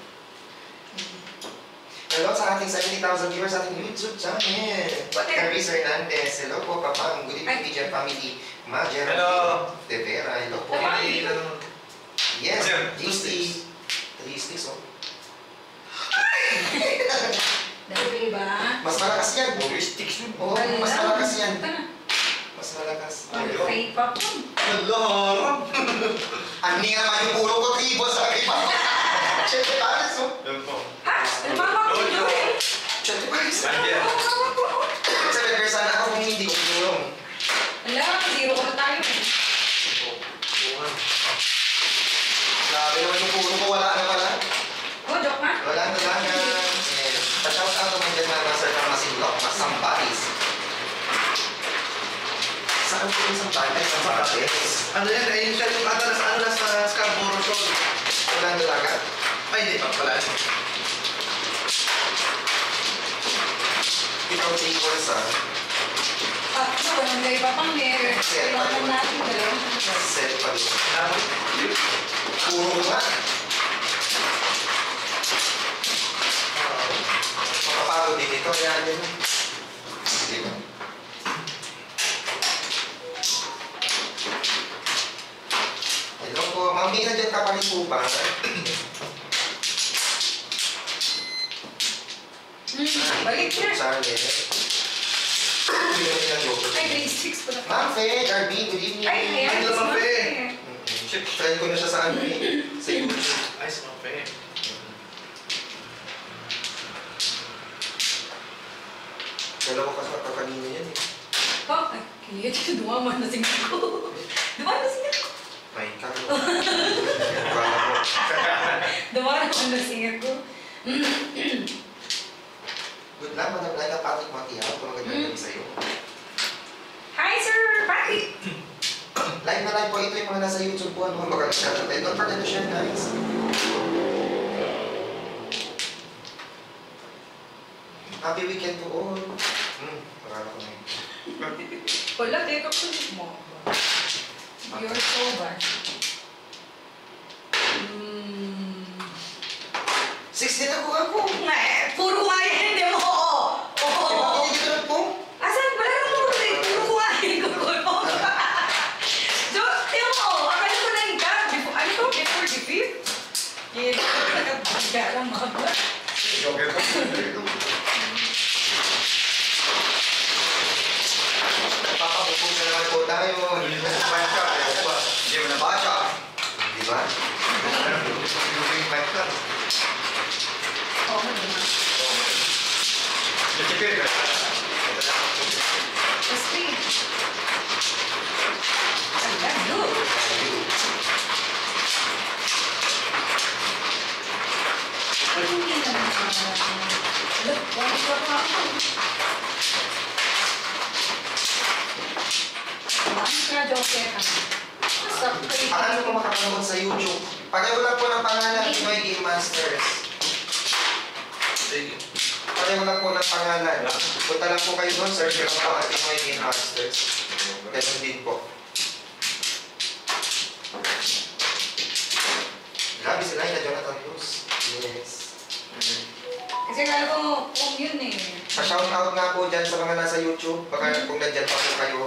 Hello sa ating 70,000 viewers sa ating YouTube channel. Caris Hernandez. Hello po, Papang. Good evening, Vijan Family. Ma, Jeremy. Hello. Tepera. Hello po. Yes, 3 sticks. 3 sticks, oh. Dami ba? Mas malakas yan. 3 sticks. Oo, mas malakas yan. Mas malakas. Ay, K-pop. Lord! Ano naman yung puro ko, tribo sa K-pop? Siyempre pares, oh. Yan po. Ha? Ano ba ako pinulong? Siyempre pares. Siyempre, sana ako kung hindi ko pinulong. Wala, zero ko na tayo. Grabe naman yung puro ko, wala na pala. Oh, joke na? Wala na lang. Pa-shout out naman dyan na Sir Kamasin Block, Masambaris. Saan ko yung santay? Ay, sa Marapes. Ano yan? Ayun siya yung ata nasa ano nasa Scarborough Show. Wala nalaga? Ay, hindi pa pala. Ikaw, take words, ha? Ah, ito ba? Nanday pa pang meron. Set pa doon. Set pa doon. Puro ba? Makapagod din ito. Yan, yan. Hindi ba? Hello po, mami, nandiyan ka pa rin po ba? Balik na! Sorry. Ay, grade 6 po na. Ma'am Fe, Darby, good evening. Ay, ayan. Hello, Ma'am Fe. Try ko na siya sa amin. Sa YouTube. Ay, si Ma'am Fe. Kala ko kasama kanina yan eh. Pa, kaya dito duwaman na singin ko. Duwaman na singin ko. May karo. Dumara ko na siya ko. Good luck, Madam Laila Patrick Matiao. Kung magandang gabi sa'yo. Hi, Sir Patrick! Like na like po ito yung mga nasa YouTube po. Ano, magandang siya natin. Don't forget to share, guys. Happy weekend to all. Marami ko na yun. Wala, take up to mo. You're sober. 16 ako. Eh, puro kuhain. Hindi mo oo. Oo. Diba ko hindi ka po? Asan? Wala ka puro kuhain. Puro kuhain ko ko. Diyos, di mo. Akala ko na yung gab. Ano ko? Before the fifth? Hindi ko nagbaga lang mga. Okay po. Papapupong na naman po tayo. Hindi mo na bacha. Hindi mo na bacha. Di ba? Hindi mo yung bacha. Oo, hindi mo. Nagkipir ka. Kasi. Ang gano. Pagkakita naman. Look, wala ka pa ako. pera. Paano ko makapanood sa YouTube? Pareho lang po ng pangalan, Pinoy Game Masters. Pareho lang po ng pangalan. Punta lang po kayo doon, search lang po ang Pinoy Game Masters. Ganun din po. Grabe sila yung Jonathan Cruz. Yes. Kasi kala ko kung yun eh. Pa-shoutout nga po dyan sa mga nasa YouTube. Baka kung nandyan pa po kayo.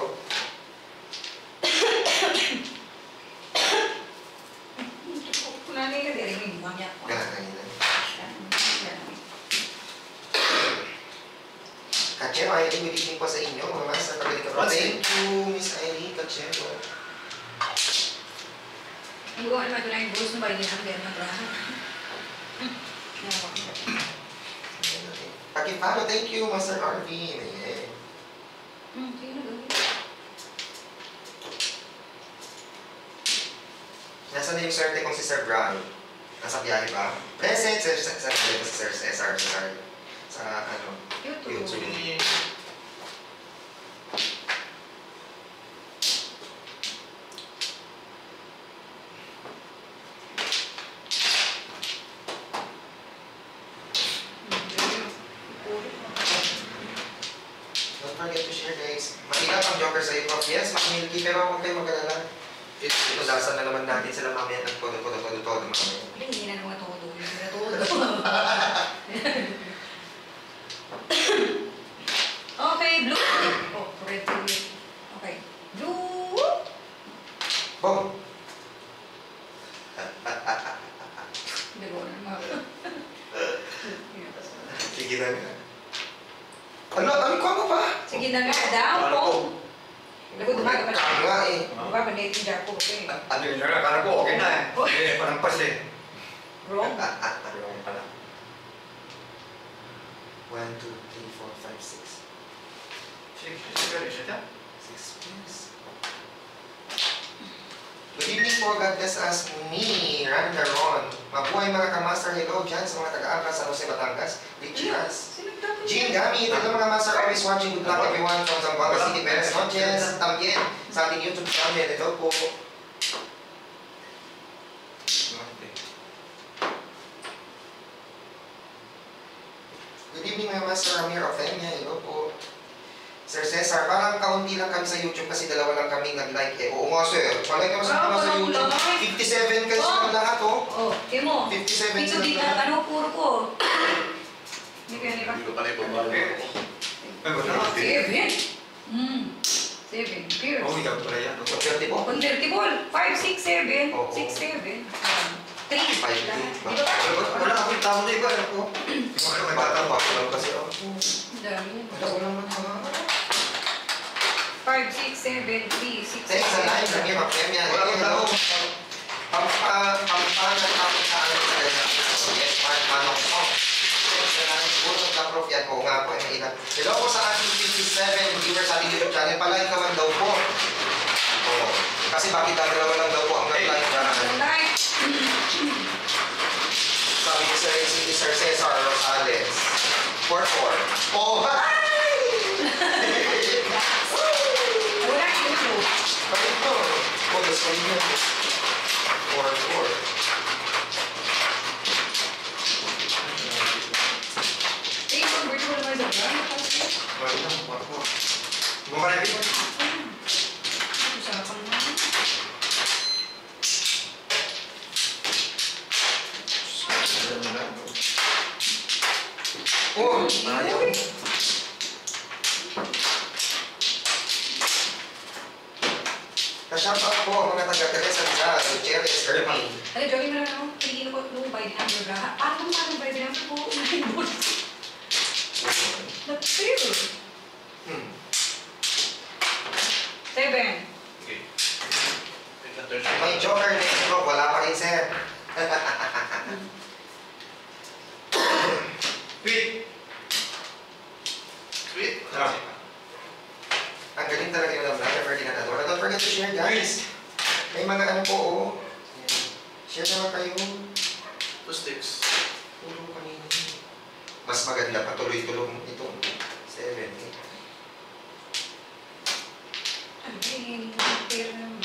Kachero, ay tingin po sa inyo mga sa Tagalog Province. Thank you, Miss Aileen Kachero. Hindi ko alam na yung boss na bagay ang gano'n matrahan. Pakiparo, thank you, Master Arvin. Nasaan na yung swerte kong si Sir Brian? Nasa biyahe ba? Present, Sir Cesar, sa ano? YouTube. Don't forget to share, guys. Matigap ang joker sa iyo. Yes, Mac-Milky, pero huwag kayo mag-alala. Ipulasan na naman natin sila mamaya at todo mamaya. Hindi na naman todo. Hindi na todo. Okay, blue. Oh, red. Okay. Blue. Boom. Hindi ko na mga. Sige na nga. Ano? Ano ko pa? Sige na nga daw. Boom. Lagu dumaga pa na. Diba, manitin dyan po. Ano yun na, parang po okay na eh. Parang pas eh. Wrong? Wrong pala. 1, 2, 3, 4, 5, 6. 6 please. Good evening po, God bless us. Me, Randa Ron. Mabuhay mga kamaster, hello dyan sa mga taga-angkas sa Jose Batangas. Lichiras. Jim Gami, ito mga master, always watching. Good luck everyone from Zamboanga City, Perez Noches. También sa ating YouTube channel. Hello po. Good evening mga master, Ramir Ofenia. Hello po. Sir Cesar, parang kaunti lang kami sa YouTube kasi dalawa lang kami nag-like eh. Oo nga sir, palike kami sa YouTube. 57 kasi oh. Lang lahat oh. Oo, oh, di mo. 57 kasi lang lahat. Ano, puro ko. Hindi kaya nila. Hindi ko pala ibabalo. Ay, wala na. 7? Hmm. 7. Pure. Oo, ikaw pala yan. Convertible? Convertible. 5, 6, 7. 6, 7. 3. Wala akong tao na iba. May batang bako lang kasi ako. Dami yan. Wala ko naman ha. 5, 6, 7, 3, 6, 7. Thanks sa live, naging mapremya. Walang tao. Pampanan ako sa alam sa ganyan. Yes, manong po. Thanks sa live. Bunong ka-prof yan. Oo nga po, inailan. Hello po sa ating 57 viewers sa ating YouTube channel. Palike naman daw po. Oo. Kasi bakit dalawa lang daw po ang nag-like na. Like! Sabi ni Sir Cesar Rosales. 4-4. Oh, hi! Or four. Oh, na-shout out po ang mga taga-Teresa Rizal, Gutierrez, Irving. Ay, Johnny, meron ako. Pinigin ko nung by the number braha. Anong by the number po? May boss. Nag-fail. 7. Okay. May joker next bro. Wala pa rin, sir. Tweet. Tweet? Wala. Ang galing talaga yung love life, never dinatadora. Don't forget to share, guys. May mga ano po, oh. Share naman kayo. 2 sticks. Tulong kanina. Mas maganda pa, tuloy-tulong ito. 7, 8. Ang galing, pero naman.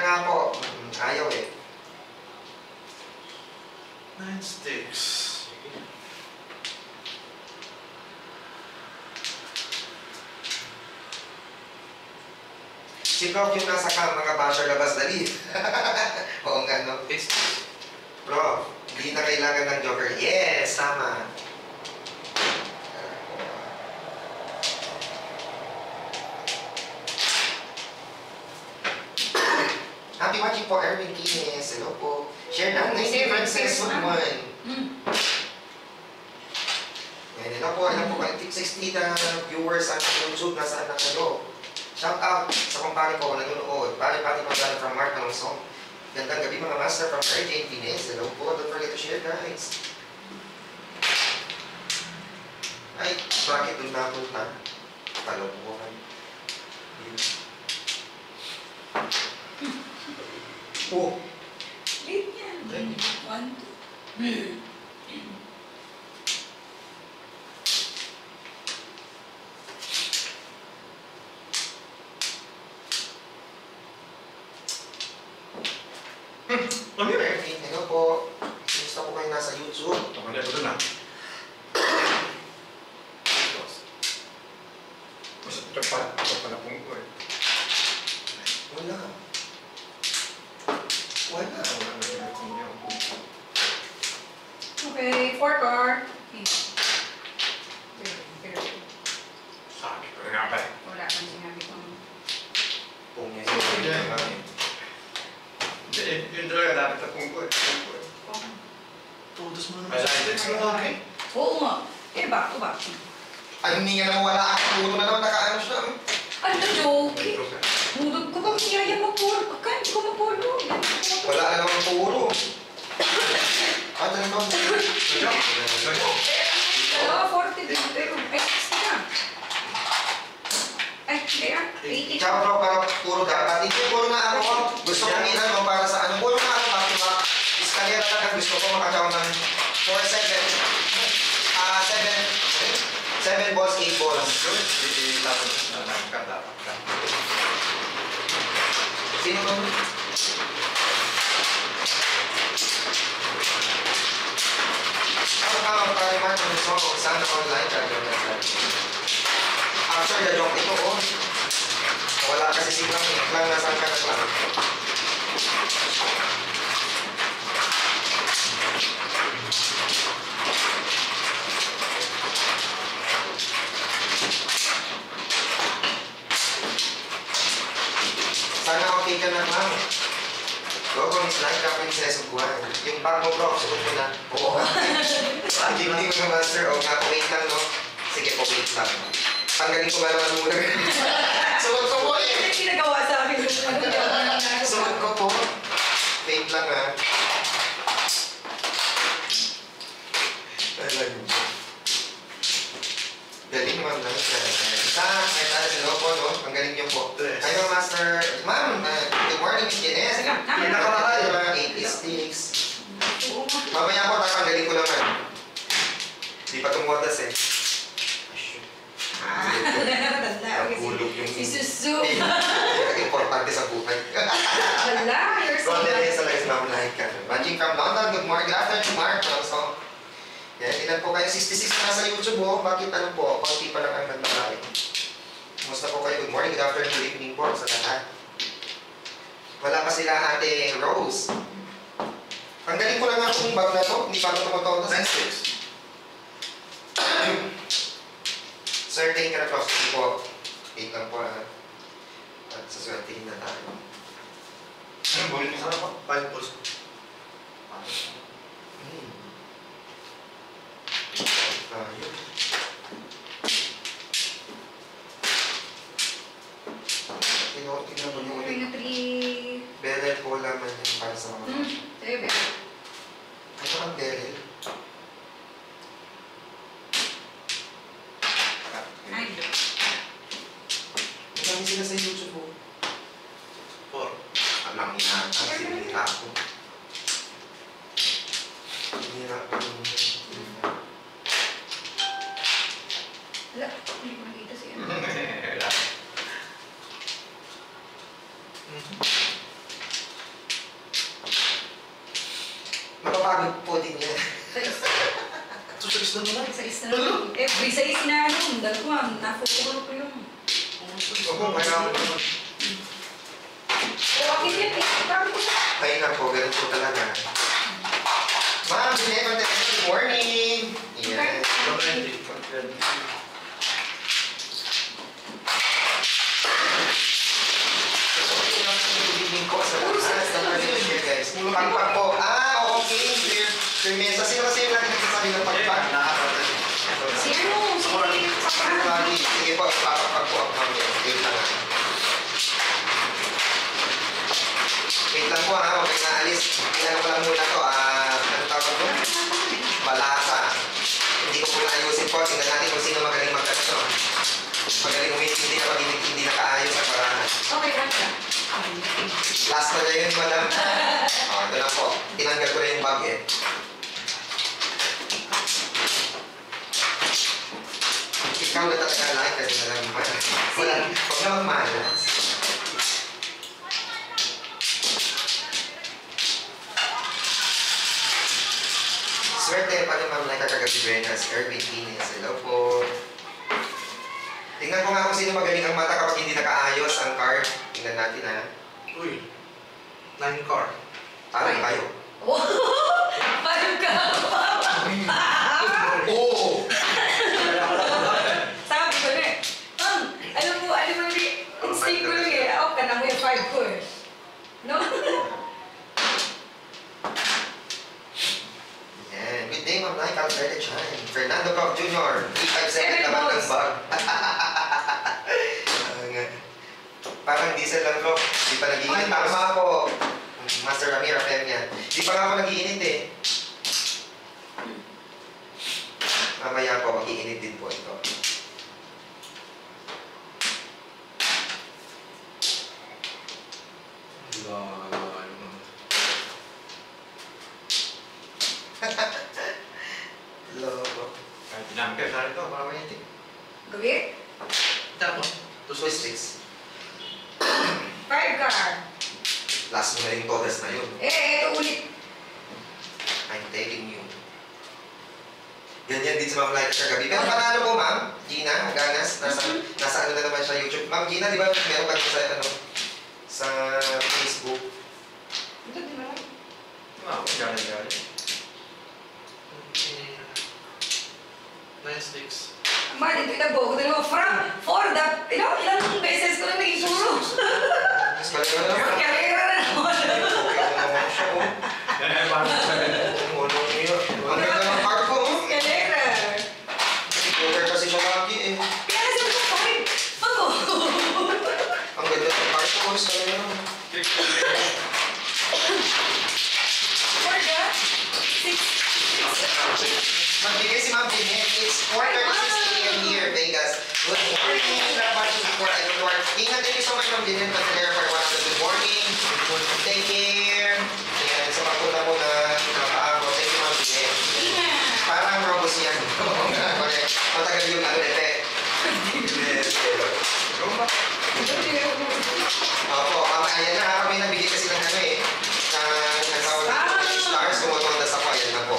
na nga po. Ayaw eh. 9 sticks. Si Prof yung nasa cam, mga basher labas dali. Oo nga, no? Prof, hindi na kailangan ng joker. Yes, tama. Happy watching po, Erwin Kines. Hello po. Share na, nice differences one. Ngayon na po, alam po kayo, 60 na viewers sa YouTube, nasaan na kayo? Shout out sa kumpare ko na nanonood. Pari-pari magdala from Mark Alonso. Gandang gabi mga master from RJ Pines. Hello po. Don't forget to share guys. Ay, bakit doon napunta? Talo po ko kayo. Oh. Late yan. 1, 2. Hello po. Gusto ko kayo nasa YouTube. Tumagal ko na. Gusto ko pa. Gusto pala pong ko eh. Wala. Okay, 4 car. Sabi ko na ba eh. Wala kang sinabi kong... Pong niya siya. Yung talaga dapat na pungkoy. Todos mo naman sa index mo lang eh. Oo nga. Eh, back to back. Ay, hindi nga naman wala ako. Puto na naman nakaano siya. Ano na joke eh? Mudod ko bang niyaya magpuro? Pagka, hindi ko magpuro. Wala na naman puro. Ano na naman puro? Wala, 40 dito. Ay, 60 na. Ay, hindi ah. 80. Tsaka bro, parang puro dapat. Hindi puro na ako. Gusto kong inan mo para sa anong puro na ako. Bakit ba? Iskanera talaga gusto ko makagawa ng 7 balls, 8 balls. Sino mo? Ako tayo man kung gusto ko saan ako online. Actually, the joke ito oh. Wala kasi siglang lang nasaan ka na lang. Sana okay ka na ma'am. Gogo, Miss Laika, Princess of Guan. Yung bag mo bro, sagot mo na. Oo. Hindi mo yung master. O nga, wait lang no. Sige po, wait lang. Panggaling ko ba naman muna? Sugot ko po eh! Pinagawa sa akin. Sugot ko po. Wait lang ha. Galing ma'am lang. Ay tala sila po no? Panggaling niyo po. Hi mga master. Ma'am, good morning. Yes. Nakalakal. 86. Mamaya po, panggaling ko naman. Di pa itong watas eh. Nagulog yung... Isusup! Importante sa buhay. Wala! You're so good. Gondelay sa life na unahin ka. Magic from London. Good morning. Good afternoon, Mark. So, yan. Ilan po kayo? 66 na nasa YouTube ho. Bakit ano po? Kunti pa lang ang nagmamali. Kumusta po kayo? Good morning. Good afternoon. Good evening po sa lahat. Wala pa sila Ate Rose. Ang galing ko lang nga kung bag na to. Hindi pa ako tumutoto sa 6. Sir, tingin ka na props. Hindi po. 8 lang po ha. At saswertihin na tayo. Anong ball niyo? Ano po? 5 balls po. Tayo. Tingnan mo yung ulit. 3. Beryl po laman yun para sa mga. 3 beryl. Ano ang beryl? Kami sila sa YouTube po. 4. Alam niya. Sinira ako. Sinira ako. Wala. Hindi ko nakita siya. Wala. gamit po din yan. So, sa isla mo na? Sa isla mo. Eh, sa isla mo. Dahil ko, nakukulong ko yung. Opo, mayroon ko naman. Bakit yan? Tayo na po, ganun po talaga. Ma'am, good morning! Yes. Good morning. Good morning. Pagpag po. Ah, okay. Permesa. Sino kasi yung natin sabi ng pagpag? Sino? Sige po, papapag po. Wait lang. Wait lang po ha. Huwag kayo naalis. Kailangan ko lang muna to. Ano tawag po? Balasa. Hindi ko po naayusin po. Tingnan natin kung sino magaling magkakso. Magaling umitin. Hindi na pag hindi nakaayos sa paraan. Okay, ganda. Last na niya yun, madam. Ito lang po. Tinanggal ko na yung bag eh. Ikaw na talaga lahat kasi na lang mahal. Huwag na magmahal. Swerte pa naman na kakagabi Buenas. Irving Guinness. Hello po. Tingnan ko nga kung sino magaling ang mata kapag hindi nakaayos ang card. Tingnan natin ha. Uy. 9 card. Tarang kayo. Oh! Parang ka! Oo! Sabi ko na eh. Alam mo yung instinct ko eh. Ako ka na mo yung 5 ko eh. No? Yan. Good day, Ma'am Nike. Fernando Cobb Jr. 357 naman ng bag. Parang diesel lang ko. Di pa nag-iinit. Tama ako. Master Ramira, friend niya. Di pa nga ako nag-iinit eh. Mamaya po, mag-iinit din po ito. Lolo. Kahit pinamper na rin ito, parang may hindi. Gabi? Tapos. 266. 5 card. Last mo na yung todas na yun. Eh, ito ulit. I'm telling you. Ganyan din sa mga live kagabi. Pero panalo po, Ma'am Gina Ganas. Nasa ano na naman siya YouTube. Ma'am Gina, di ba meron ka sa, ano, sa Facebook? Ito, di ba? Wow, gano'n. Nice sticks. Man, ito itabo ko din mo. For that, ilang beses ko na nag-isuro. Mas pala na naman. Karera na naman. Karera na naman siya po. Yan ay parang sa ulo niyo. Ang ganda ng park po. Karera. Joker kasi siya lagi eh. Kaya sa mga park. Ako. Ang ganda ng park po. Mas pala na naman. For that, 6. Magbigay si Ma'am Binet. It's 4:36 p.m. here, Vegas. Good morning. Thank you so much, Ma'am Binet, for watching. Good morning. Take care. Ayan, sa pagpunta po na nakaabot. Thank you, Ma'am Binet. Parang robos yan. Matagal yung alete. Opo, ayan na. Kami nabigay kasi ng ano eh. Nagkawa ng stars. Tumutundas ako. Ayan na po.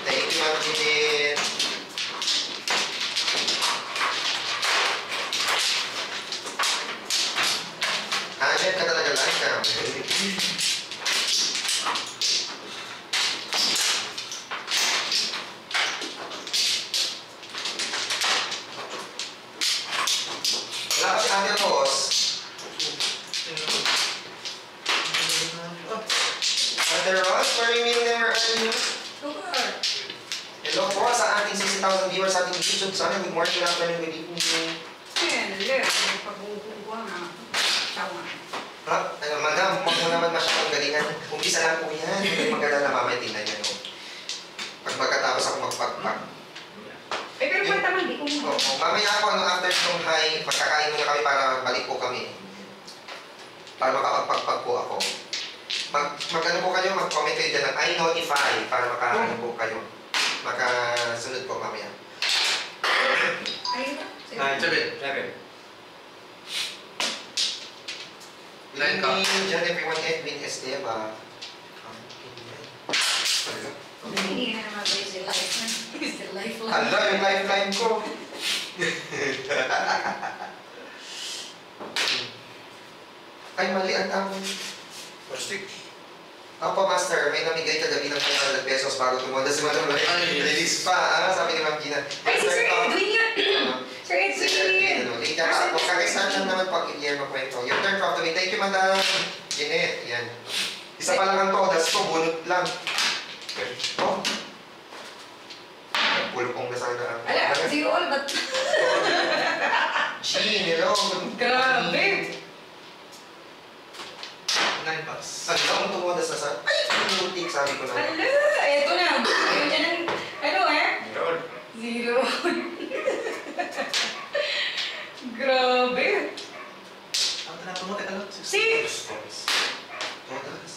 Thank you, Ma'am Jeanette. Jeanette ka talaga lang ka. Wala ko si Ate Roos. Ate Roos, where you mean never earn? Hello po sa ating 60,000 viewers sa ating YouTube. Sana good morning, good afternoon, good evening. Hello, pag-uukuha nga. Tawa. Madam, huwag mo naman masyadong galingan. Umpisa lang po yan. Maganda na mamaya, tingnan niya. Pag pagkatapos ako magpagpag. Eh, pero pwede naman, di ko mo. Mamaya ako, after itong high, pagkakain muna kami para balik po kami. Para makapagpagpag po ako. Mag-ano po kayo, mag-comment kayo dyan ng I notify para makaano po kayo. Makasunod po mamaya. Ayun ba? Sabi. 9 ka. Good evening, John, everyone. Edwin Esteva. Hindi na naman ba yung lifeline? Is the lifeline? Hala, yung lifeline ko. Ay, mali ang tawag. Prostik. Opo, Master. May namigay kagabi ng ₱500 bago tumunta si Madam Lorraine. Ay, release pa, ha? Sabi ni Ma'am Gina. Ay, Sir Edwin yan! Sir Edwin! Late na ako. Kakaisan naman pag i-year magkwento. Your turn from today. Thank you, Madam Jeanette. Yan. Isa pa lang ang todas ko. Bunot lang. Oh. Pulpong na sa akin. Ala, si all but... Jean, hello. Grabe! 9 bucks. Sabi ko ang tumuha na sa... Ay! Putik, sabi ko na. Ala! Eto na. Ayun dyan ang... Ano Zero. Grabe! Ang tanang tumuha na 6 points. Todas.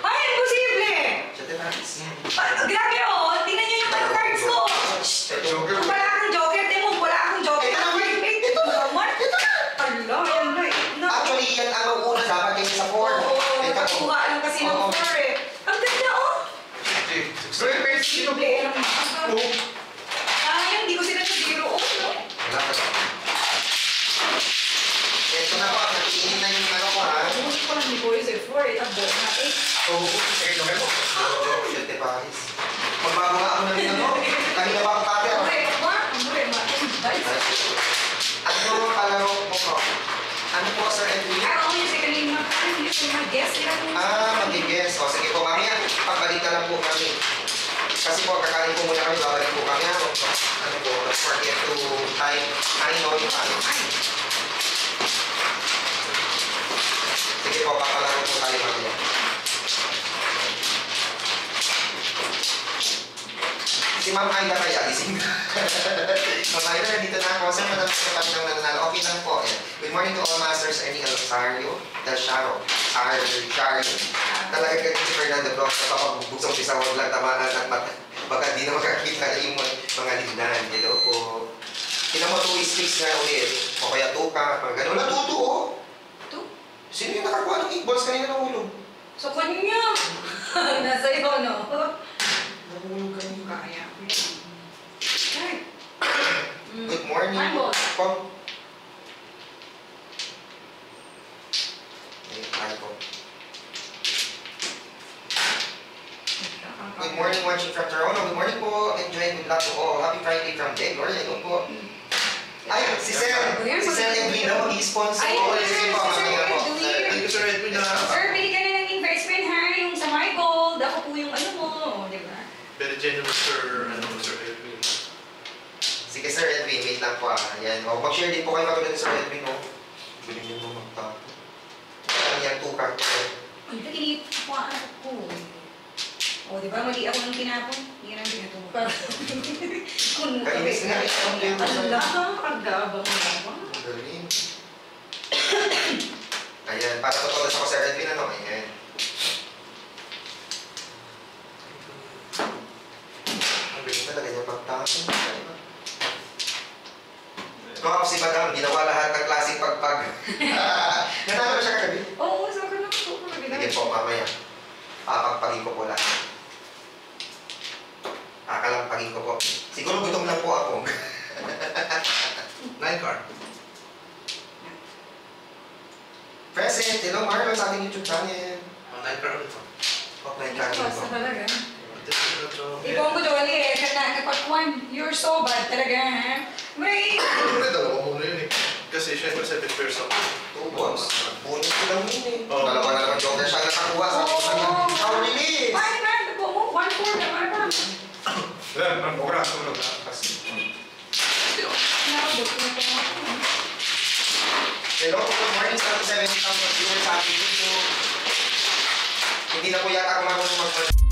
Ay! Imposible! Grabe oh! Tingnan nyo yung cards ko! Shhh! Wala akong joker. Tingnan mo, wala akong joker. Ito na! Ito na! Ala! Actually, yan ang una dapat yung sa 4. Oo, nagkuhaan lang kasi ng 4 eh. Ang ganda, oh! Ayun, hindi ko sila nag-zero. Ito na pa, nag-iin na yung ano ko, ha? Hindi ko lang nag-iin sa 4, itabot na 8. Oo, sige, kami po. Siyente, Paris. Magbago nga ako na rin ako. Kanina ba ang pati ako? Ano ang kalaro mo ko? Ano po, Sir Edwin? Ako yun, sige rin mag-guess lang. Mag-guess. O, sige po kami. Pagbalik na lang po kami. Kasi po, kakain po muna kami. Babalik po kami. Ano po, don't forget to time. I know yung ano. Sige po, papalaro po tayo kami. Si Ma'am Aida kaya, ising ka. Ma'am Aida, nandito na ako. Saan mo naman sa kami nang nananalo? Okay lang po. Good morning to all Masters. I'm Elisario Del Charo. Talaga ganyan si Fernando Bloch sa papagbubusong pisang huwag lang tamaan at baka di na makakita yung mga lignan. Hello po. Kailan mo 2 sticks na ulit. O kaya 2 ka. Mga ganun. Wala 2-2 o. 2? Sino yung nakakuha ng 8 balls kanina ng ulo? So, kanina. Nasa iyo, no? Nahulog ka yung kaya. Good morning. Hi, boss. Pop. Hi, Pop. Good morning, watching from Toronto. Good morning po. Enjoy. Good luck po. Oh, happy Friday from Jay. Gloria, doon po. Ay, si Sel. Si Sel yung Lino. I-sponsor po. Ay, si Sel. Thank you, Sir Edwin. Sir, pili ka na ng investment, ha? Yung sa my gold. Ako po yung ano mo. Diba? Pero generous, Sir. Ano, Sir Edwin. Sige, Sir Edwin, wait lang po, ah. Ayan, o, mag-share din po kayo matulad ni Sir Edwin, o. Galing din mo magtapo. Ayan, 2 cards ko. Ay, naginip ako ang anak ko. O, di ba, mali ako nung kinapon? Hindi nang pinatulog. Kainis nga, ito ang liyong sa'yo. Ang lakang kagabang naman. Ang galing. Ayan, para tutulad ako, Sir Edwin, ano? Ayan. Ang galing talaga niya pagtapo. Ayan. Kung si Madam, ginawa lahat ng klaseng pagpag. Natalo ba siya kagabi? Oo, sa akin lang po. Sige po, mamaya. Papagpagin ko po lahat. Kakalampagin ko po. Siguro gutom lang po ako. 9 card. Present! Hello, Marlon sa ating YouTube channel. 9 card ito. 9 card ito. Basta talaga. Ibang ko doon eh, kapag 1, you're so bad talaga, ha? Wait! Siyempre, dalawa muna yun eh. Kasi siyempre, 7 pairs ako. 2 bucks. Bonus ko lang yun eh. Dalawa na lang ang joker siya nakakuha sa isang lang. How release! Ay, man! Dabo mo! 1-4 na, man! Alam, ang bukra ako lang na kasi. Hello, good morning sa 70,000 viewers sa ating video. Hindi na po yata ako marunong mag-